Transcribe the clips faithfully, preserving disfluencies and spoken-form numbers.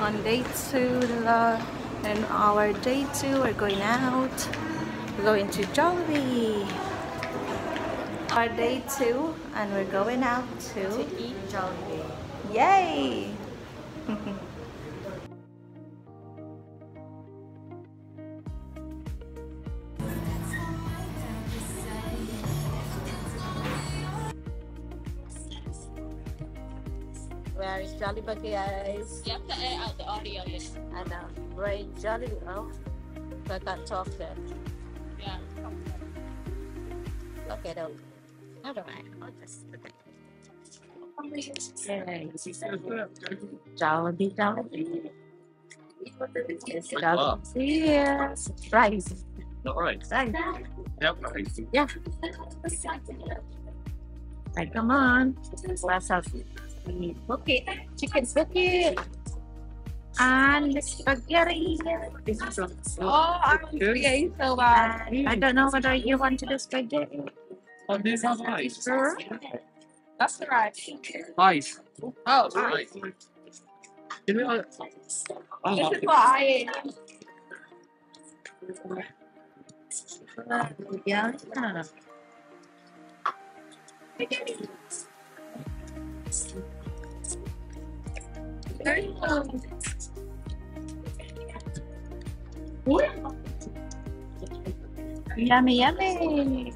on day two and our day two we're going out. We're going to Jollibee. Our day two and we're going out to, to eat Jollibee. Yay! Where is Jollibee, guys? You have to air out the audio. Yes. I know. Where is Jollibee? Oh, I can't talk there. Yeah. Okay, though. How do I? I'll just put that. Jollibee, Jollibee. It's Jollibee. Yeah. Rice. Not rice. Rice. Yeah, rice. Yeah. Like, come on. Last house. Okay, chicken spaghetti and spaghetti. This is oh, I'm okay. So uh, I don't know whether you want to do spaghetti. Oh, this is rice. Sure. That's the rice. Rice. Oh, rice. Rice. Give me a... oh, this is what I ate. Yeah. Very good. Yummy, yummy.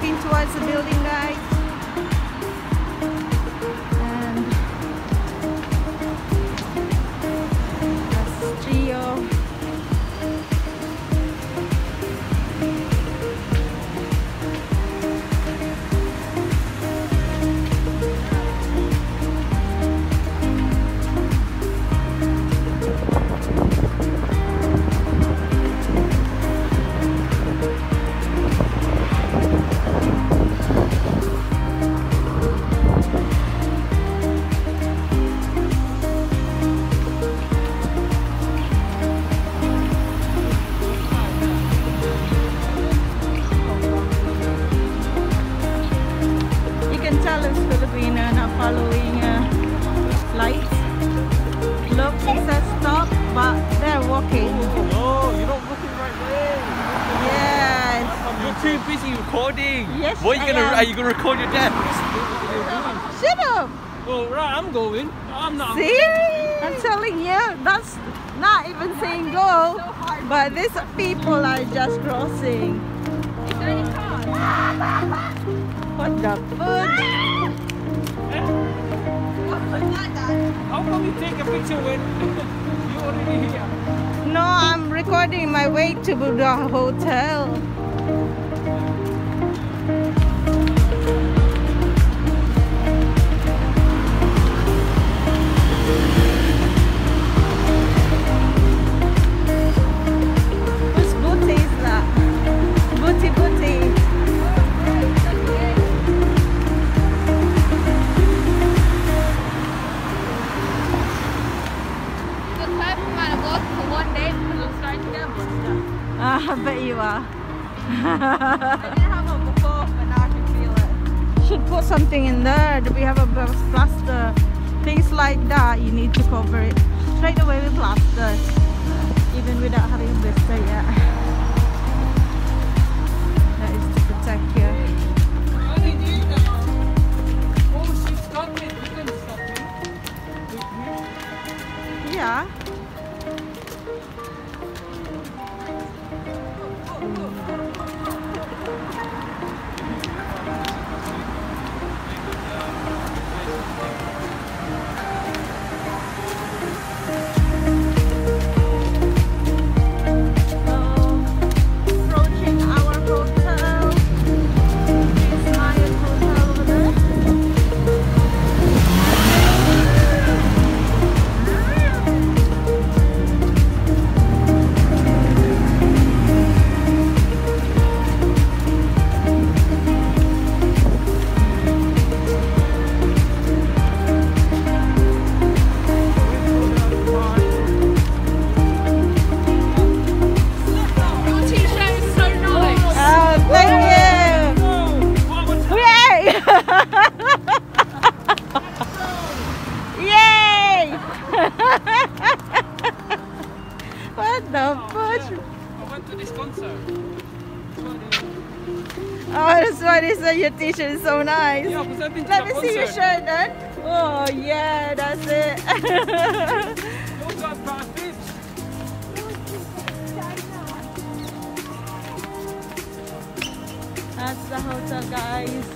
walking towards the building, guys. And that's Gio. Too busy recording. Yes, what are you I gonna? Am. Are you gonna record your death? Shut up! Well, right, I'm going. I'm not. See, I'm telling you, that's not even saying go. So but these people are just crossing. Is there any cars? What the fuck? How come you take a picture when you're already here? No, I'm recording my way to Buda Hotel. I bet you are. I didn't have it before, but now I can feel it. Should put something in there. Do we have a plaster? Things like that, you need to cover it straight away with plaster, even without having a blister yet. That is to protect you. What do you do now? Oh, she's got it. You can stop it. Yeah. Oh, that's why they said your t-shirt is so nice. Yeah, Let me concert. see your shirt then. Oh yeah, that's it. That's the hotel, guys.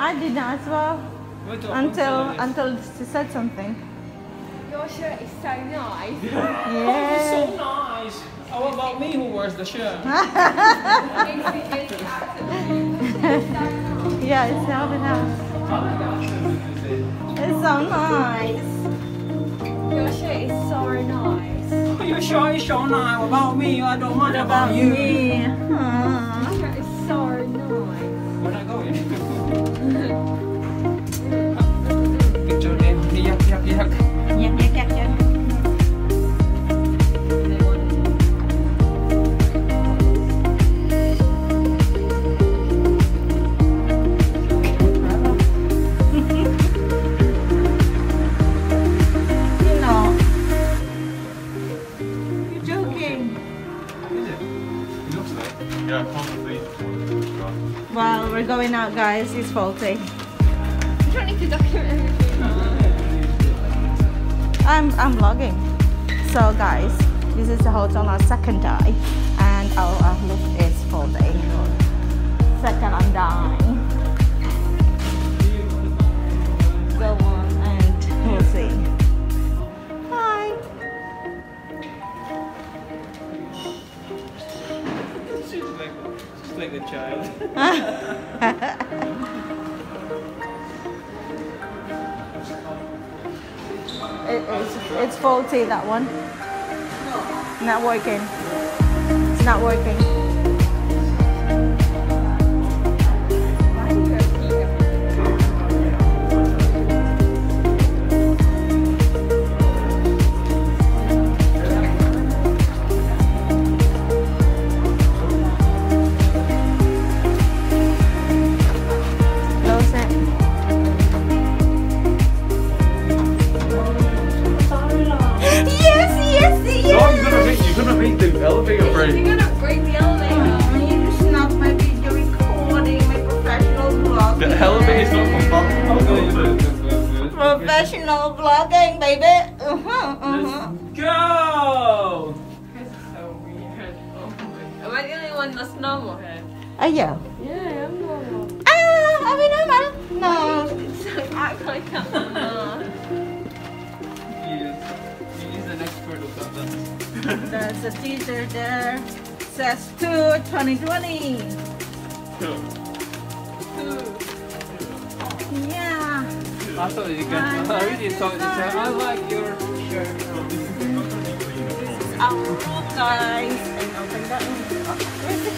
I didn't as well until until she said something. Your shirt is so nice. Yes. Oh, it's so nice. How about me who wears the shirt? Yeah, it's not enough. It's so nice. Your shirt is so nice. Your shirt is so nice. About me, I don't mind about you. Your shirt is so nice. Where I going? Picture them. Yak, yak, yak. Yak, yak, yak, yak. Well, we're going out, guys. It's faulty. You don't need to document everything. I'm I'm vlogging. So, guys, this is the hotel on second day, and our outlook is faulty. Second, I'm dying. Go on, and we'll see. Hi. She's like, she's like a child. It, it's, it's faulty, that one. No. Not working. It's not working. Professional vlogging, baby. Uh huh. Uh huh. Let's go. This is so weird. Oh my. Am I the only one that's normal? Are you? Yeah, I'm normal. Ah, are we normal? No. Don't act like I'm normal. Yes. She is an expert of that. There's a teacher there. It says two twenty twenty. Two. Two. Yeah. I thought you guys, I really thought you said, I like your shirt. This is our room, guys. And open that room. Where's the